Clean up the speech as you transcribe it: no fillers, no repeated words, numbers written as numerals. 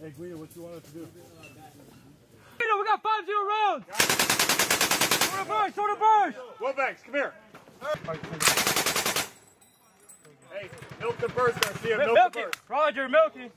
Hey, Guido, what you want us to do? Guido, we got 5-0 rounds! Sort of burst! Wilbanks, come here! Hey, milk the burst, Garcia, milk the burst! Roger, milk it!